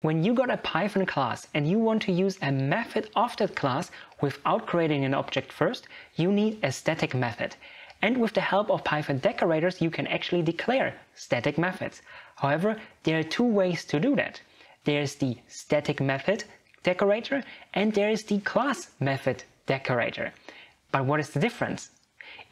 When you got a Python class and you want to use a method of that class without creating an object first, you need a static method. And with the help of Python decorators, you can actually declare static methods. However, there are two ways to do that. There's the static method decorator and there is the class method decorator. But what is the difference?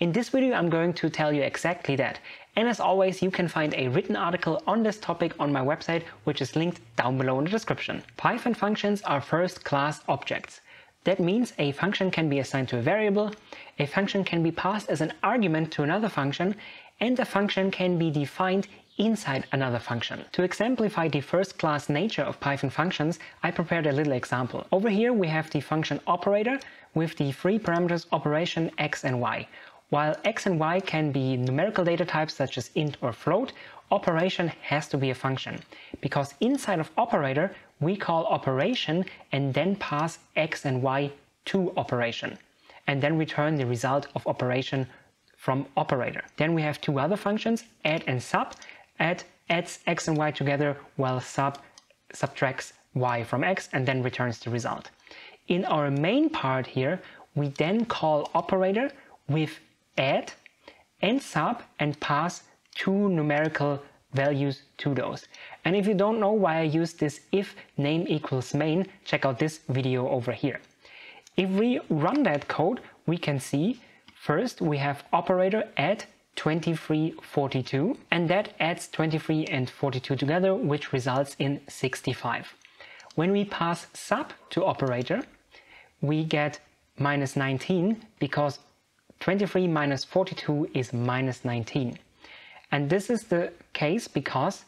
In this video, I'm going to tell you exactly that. And as always, you can find a written article on this topic on my website, which is linked down below in the description. Python functions are first class objects. That means a function can be assigned to a variable, a function can be passed as an argument to another function, and a function can be defined inside another function. To exemplify the first class nature of Python functions, I prepared a little example. Over here we have the function operator with the three parameters operation x and y. While x and y can be numerical data types such as int or float, operation has to be a function. Because inside of operator, we call operation and then pass x and y to operation. And then return the result of operation from operator. Then we have two other functions, add and sub. Add adds x and y together, while sub subtracts y from x and then returns the result. In our main part here, we then call operator with add and sub and pass two numerical values to those. And if you don't know why I use this if name equals main, check out this video over here. If we run that code, we can see first we have operator add 2342 and that adds 23 and 42 together, which results in 65. When we pass sub to operator, we get minus 19 because 23 minus 42 is minus 19. And this is the case because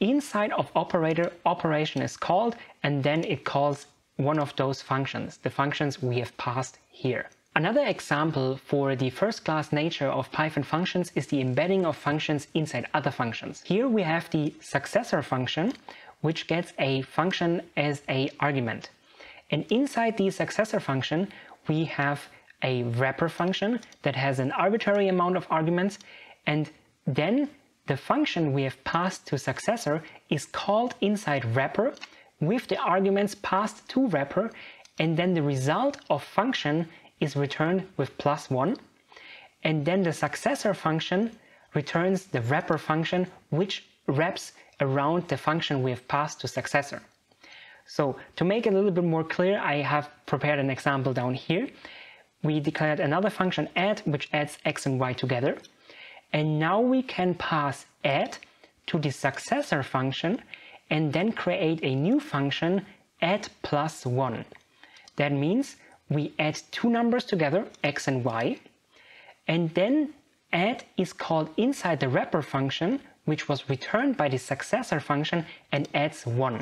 inside of operator, operation is called and then it calls one of those functions, the functions we have passed here. Another example for the first class nature of Python functions is the embedding of functions inside other functions. Here we have the successor function, which gets a function as an argument. And inside the successor function, we have a wrapper function that has an arbitrary amount of arguments, and then the function we have passed to successor is called inside wrapper with the arguments passed to wrapper, and then the result of function is returned with +1, and then the successor function returns the wrapper function which wraps around the function we have passed to successor. So to make it a little bit more clear, I have prepared an example down here. We declared another function add, which adds x and y together. And now we can pass add to the successor function and then create a new function add +1. That means we add two numbers together, x and y, and then add is called inside the wrapper function, which was returned by the successor function and adds 1.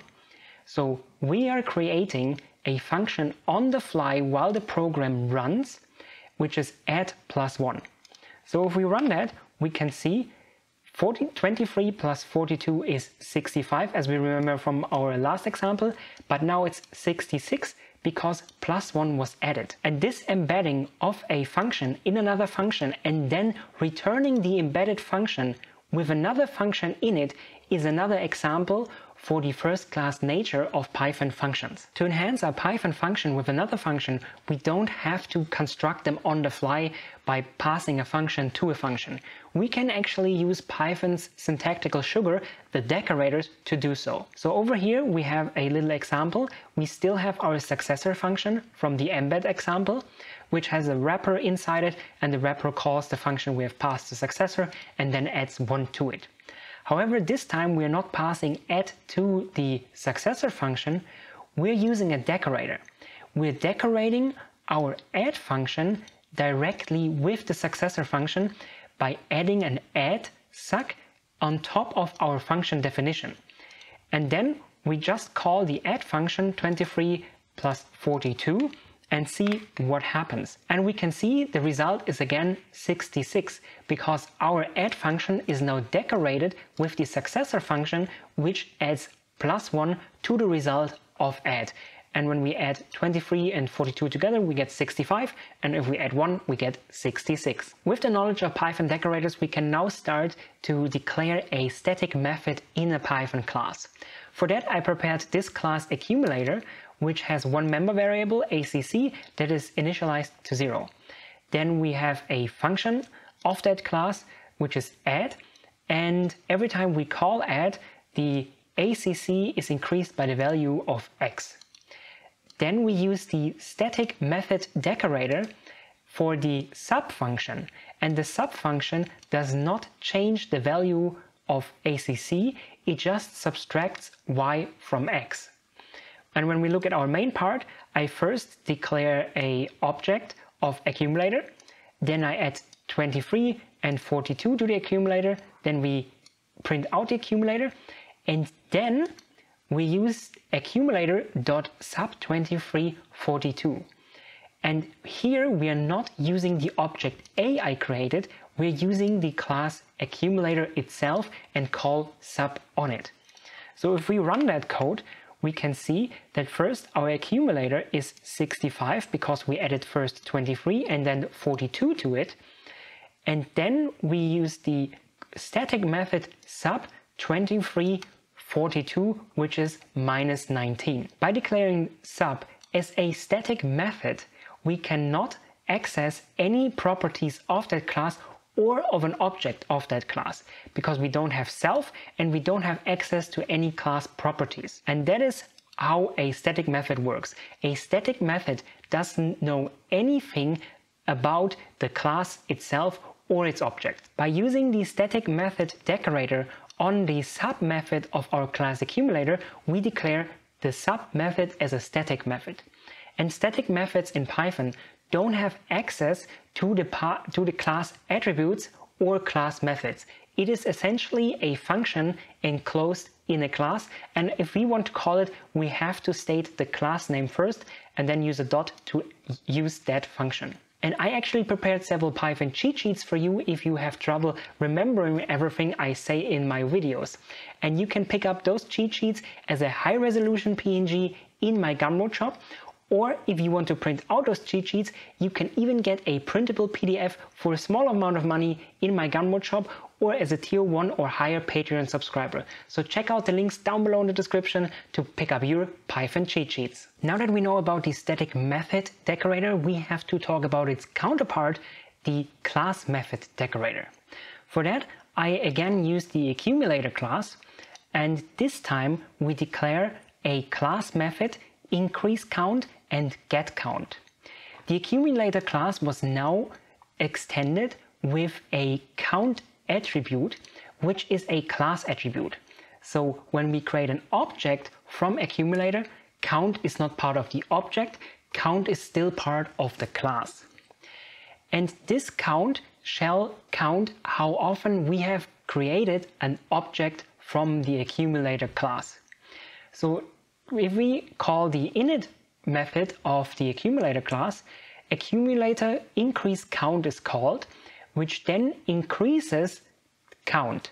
So we are creating a function on the fly while the program runs, which is add +1. So if we run that, we can see 23 plus 42 is 65, as we remember from our last example, but now it's 66 because +1 was added. And this embedding of a function in another function and then returning the embedded function with another function in it is another example for the first class nature of Python functions. To enhance our Python function with another function, we don't have to construct them on the fly by passing a function to a function. We can actually use Python's syntactical sugar, the decorators, to do so. So over here we have a little example. We still have our successor function from the embed example, which has a wrapper inside it, and the wrapper calls the function we have passed to successor and then adds 1 to it. However, this time we are not passing add to the successor function, we're using a decorator. We're decorating our add function directly with the successor function by adding an add suc on top of our function definition. And then we just call the add function 23 plus 42 and see what happens. And we can see the result is again 66 because our add function is now decorated with the successor function, which adds +1 to the result of add. And when we add 23 and 42 together, we get 65. And if we add 1, we get 66. With the knowledge of Python decorators, we can now start to declare a static method in a Python class. For that, I prepared this class Accumulator, which has one member variable, ACC, that is initialized to 0. Then we have a function of that class, which is add. And every time we call add, the ACC is increased by the value of x. Then we use the static method decorator for the sub function, and the sub function does not change the value of ACC, it just subtracts y from x. And when we look at our main part, I first declare an object of accumulator, then I add 23 and 42 to the accumulator, then we print out the accumulator, and then we use accumulator.sub2342. And here we are not using the object A I created, we're using the class accumulator itself and call sub on it. So if we run that code, we can see that first our accumulator is 65 because we added first 23 and then 42 to it. And then we use the static method sub2342, which is -19. By declaring sub as a static method, we cannot access any properties of that class or of an object of that class, because we don't have self and we don't have access to any class properties. And that is how a static method works. A static method doesn't know anything about the class itself or its object. By using the static method decorator on the sub method of our class accumulator, we declare the sub method as a static method. And static methods in Python don't have access to the class attributes or class methods. It is essentially a function enclosed in a class, and if we want to call it, we have to state the class name first and then use a dot to use that function. And I actually prepared several Python cheat sheets for you if you have trouble remembering everything I say in my videos. And you can pick up those cheat sheets as a high resolution PNG in my Gumroad shop, or if you want to print out those cheat sheets, you can even get a printable PDF for a small amount of money in my Gumroad shop or as a tier 1 or higher Patreon subscriber. So check out the links down below in the description to pick up your Python cheat sheets. Now that we know about the static method decorator, we have to talk about its counterpart, the class method decorator. For that, I again use the accumulator class, and this time we declare a class method increase count and get count. The accumulator class was now extended with a count attribute, which is a class attribute. So when we create an object from accumulator, count is not part of the object, count is still part of the class. And this count shall count how often we have created an object from the accumulator class. So if we call the init method of the accumulator class, accumulator increase count is called, which then increases count.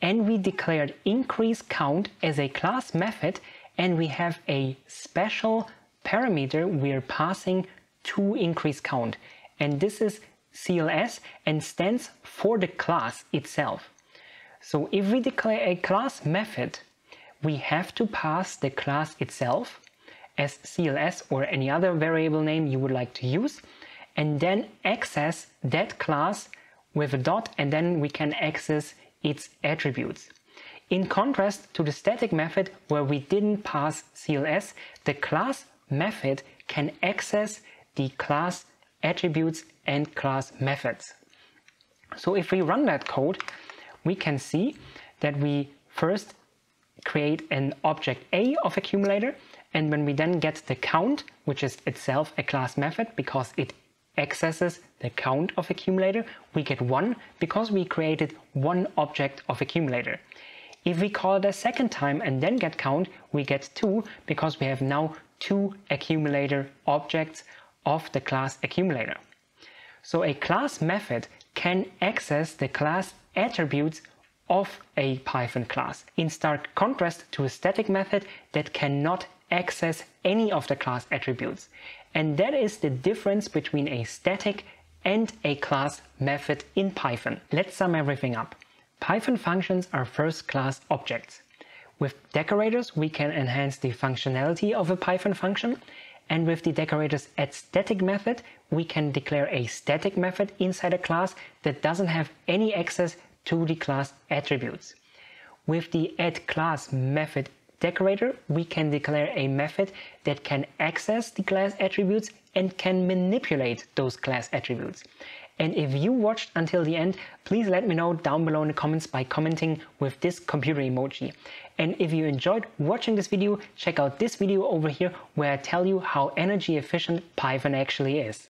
And we declared increase count as a class method, and we have a special parameter we are passing to increase count. And this is CLS and stands for the class itself. So if we declare a class method, we have to pass the class itself as CLS or any other variable name you would like to use, and then access that class with a dot, and then we can access its attributes. In contrast to the static method where we didn't pass CLS, the class method can access the class attributes and class methods. So if we run that code, we can see that we first create an object A of accumulator, and when we then get the count, which is itself a class method because it accesses the count of accumulator, we get 1 because we created one object of accumulator. If we call it a second time and then get count, we get 2 because we have now 2 accumulator objects of the class accumulator. So a class method can access the class attributes of a Python class, in stark contrast to a static method that cannot access any of the class attributes. And that is the difference between a static and a class method in Python. Let's sum everything up. Python functions are first-class objects. With decorators, we can enhance the functionality of a Python function. And with the decorators at static method, we can declare a static method inside a class that doesn't have any access to the class attributes. With the add class method decorator, we can declare a method that can access the class attributes and can manipulate those class attributes. And if you watched until the end, please let me know down below in the comments by commenting with this computer emoji. And if you enjoyed watching this video, check out this video over here where I tell you how energy efficient Python actually is.